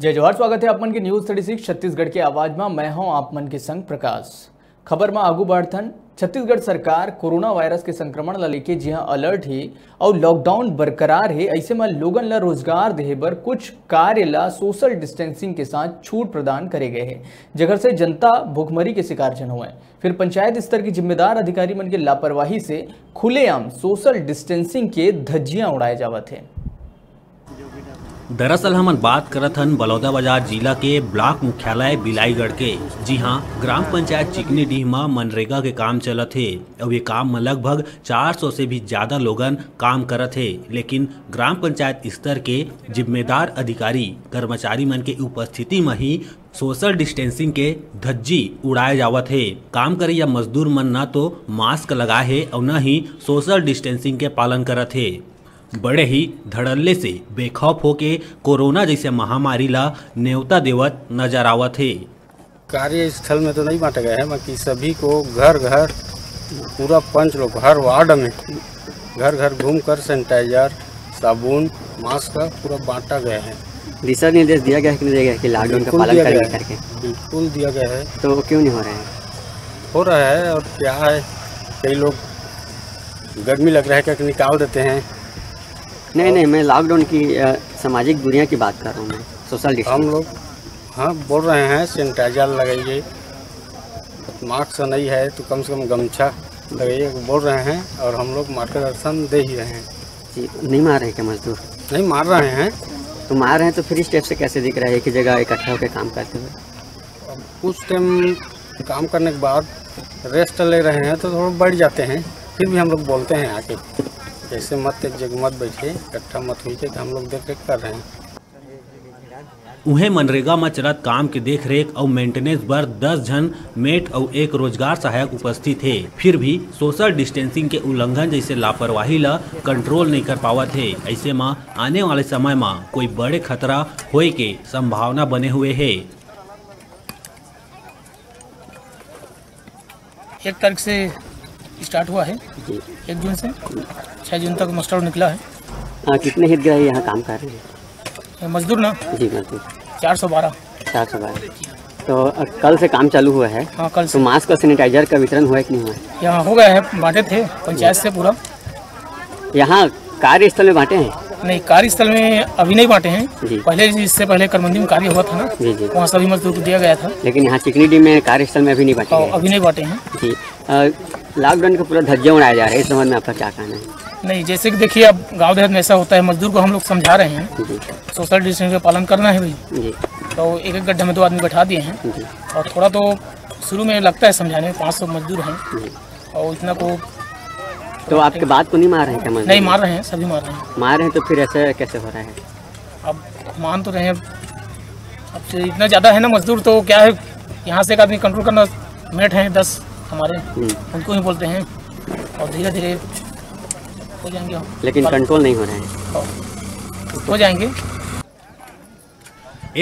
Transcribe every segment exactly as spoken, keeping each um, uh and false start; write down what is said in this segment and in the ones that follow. जय जोहार। स्वागत है आपमन के न्यूज थर्टी सिक्स छत्तीसगढ़ के आवाज में। मैं हूं आपमन के संग प्रकाश। खबर में आगू बढ़थन। छत्तीसगढ़ सरकार कोरोना वायरस के संक्रमण ला लेके जिहां अलर्ट है और लॉकडाउन बरकरार है, ऐसे में लोगन ला रोजगार देहे बर कुछ कार्य ला सोशल डिस्टेंसिंग के साथ छूट प्रदान करे गए है, जगह से जनता भुखमरी के शिकार जन हुए। फिर पंचायत स्तर के जिम्मेदार अधिकारी मन के लापरवाही से खुलेआम सोशल डिस्टेंसिंग के धज्जियां उड़ाए जावत है। दरअसल हमन बात करत हन बलौदाबाजार जिला के ब्लॉक मुख्यालय बिलाईगढ़ के, जी हां ग्राम पंचायत चिकनी डीह में मनरेगा के काम चलत हे। अब ये काम में लगभग चार सौ से भी ज़्यादा लोगन काम करत हे, लेकिन ग्राम पंचायत स्तर के जिम्मेदार अधिकारी कर्मचारी मन के उपस्थिति में ही सोशल डिस्टेंसिंग के धज्जी उड़ाए जावत है। काम करैया मजदूर मन न तो मास्क लगाए है और न ही सोशल डिस्टेंसिंग के पालन करत है। बड़े ही धड़ल्ले से बेखौफ होके कोरोना जैसे महामारी ला न्योता देवत नजर आवत है। कार्य स्थल में तो नहीं बांटा गया है, बाकी सभी को घर घर पूरा पंच लोग हर वार्ड में घर घर घूमकर सैनिटाइजर, साबुन, मास्क का पूरा बांटा गया है। दिशा निर्देश दिया गया है कि नहीं दिया गया कि लॉकडाउन का पालन करेंगे करके? बिल्कुल दिया गया है। तो क्यों नहीं हो रहा है? हो रहा है। और क्या है, कई लोग गर्मी लग रहा है क्या निकाल देते हैं। नहीं नहीं, मैं लॉकडाउन की सामाजिक दूरियां की बात कर रहा हूँ, मैं सोशल डिस्टेंस। हम लोग हाँ बोल रहे हैं सैनिटाइजर लगाइए, मास्क नहीं है तो कम से कम गमछा लगाइए बोल रहे हैं, और हम लोग मार्गदर्शन दे ही रहे हैं। जी नहीं मार रहे क्या मजदूर? नहीं मार रहे हैं। तो मार रहे हैं तो फिर इस टाइप से कैसे दिख रहा है कि जगह इकट्ठा होकर काम करते हुए? कुछ टाइम काम करने के बाद रेस्ट ले रहे हैं तो थोड़ा बढ़ जाते हैं, फिर भी हम लोग बोलते हैं आके ऐसे मत एक जगह मत बैठे, इकट्ठा मत हुई के हम लोग देख रेख कर रहे हैं। उन्हें मनरेगा में चलत काम के देख रेख और मेंटेनेंस पर दस जन मेट और एक रोजगार सहायक उपस्थित है, फिर भी सोशल डिस्टेंसिंग के उल्लंघन जैसे लापरवाही ला कंट्रोल नहीं कर पावत है। ऐसे में आने वाले समय में कोई बड़े खतरा होए के संभावना बने हुए है। एक तारीख से स्टार्ट हुआ है, एक जून से छः जून तक मास्टर निकला है। आ, कितने हितग्राही यहाँ काम कर रहे हैं मजदूर ना? जी मजदूर चार सौ बारह चार सौ बारह। तो कल से काम चालू हुआ है? हाँ कल से। तो मास्क और सैनिटाइजर का वितरण हुआ है कि नहीं हुआ? यहाँ हो गया है, बांटे थे पंचायत से पूरा। यहाँ कार्यस्थल में बांटे हैं? नहीं, कार्यस्थल में अभी नहीं बांटे हैं, पहले इससे पहले करमंदी में कार्य हुआ था ना, वहाँ सभी मजदूर को दिया गया था, लेकिन यहाँ चिकनीडी में कार्यस्थल में अभी नहीं बांटे अभी नहीं बांटे हैं। जी, लॉकडाउन का पूरा धज्जियां उड़ाया जा रहा है, इस संबंध में आपका क्या कहना है? नहीं, जैसे कि देखिए अब गाँव देहात में ऐसा होता है, मजदूर को हम लोग समझा रहे हैं सोशल डिस्टेंस का पालन करना है भाई, तो एक एक गड्ढे में दो आदमी बैठा दिए हैं, और थोड़ा तो शुरू में लगता है समझाने में, पाँच सौ मजदूर हैं और इतना को। तो आपके बात को नहीं मार रहे हैं क्या? नहीं मार रहे हैं, सभी मार रहे हैं। मार रहे हैं तो फिर ऐसा कैसे हो रहा है? अब मान तो रहे हैं, अब इतना ज़्यादा है ना मजदूर, तो क्या है यहाँ से एक आदमी कंट्रोल करना, मेट हैं दस हमारे, उनको ही बोलते हैं और धीरे धीरे हो जाएंगे, लेकिन कंट्रोल नहीं हो रहे हैं, हो जाएंगे।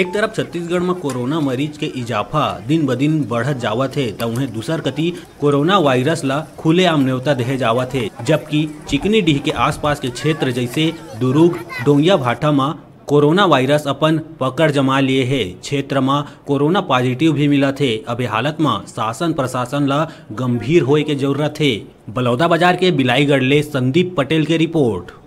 एक तरफ छत्तीसगढ़ में कोरोना मरीज के इजाफा दिन ब दिन बढ़त जावत है, तो उन्हें दूसर कति कोरोना वायरस ला खुलेआम न्योता देहे जावत है, जबकि चिकनी डीह के आसपास के क्षेत्र जैसे दुरुग, डोंगिया भाटा में कोरोना वायरस अपन पकड़ जमा लिए है। क्षेत्र में कोरोना पॉजिटिव भी मिला थे। अब हालत में शासन प्रशासन ला गंभीर होए के जरूरत है। बलौदाबाजार के बिलाईगढ़ ले संदीप पटेल के रिपोर्ट।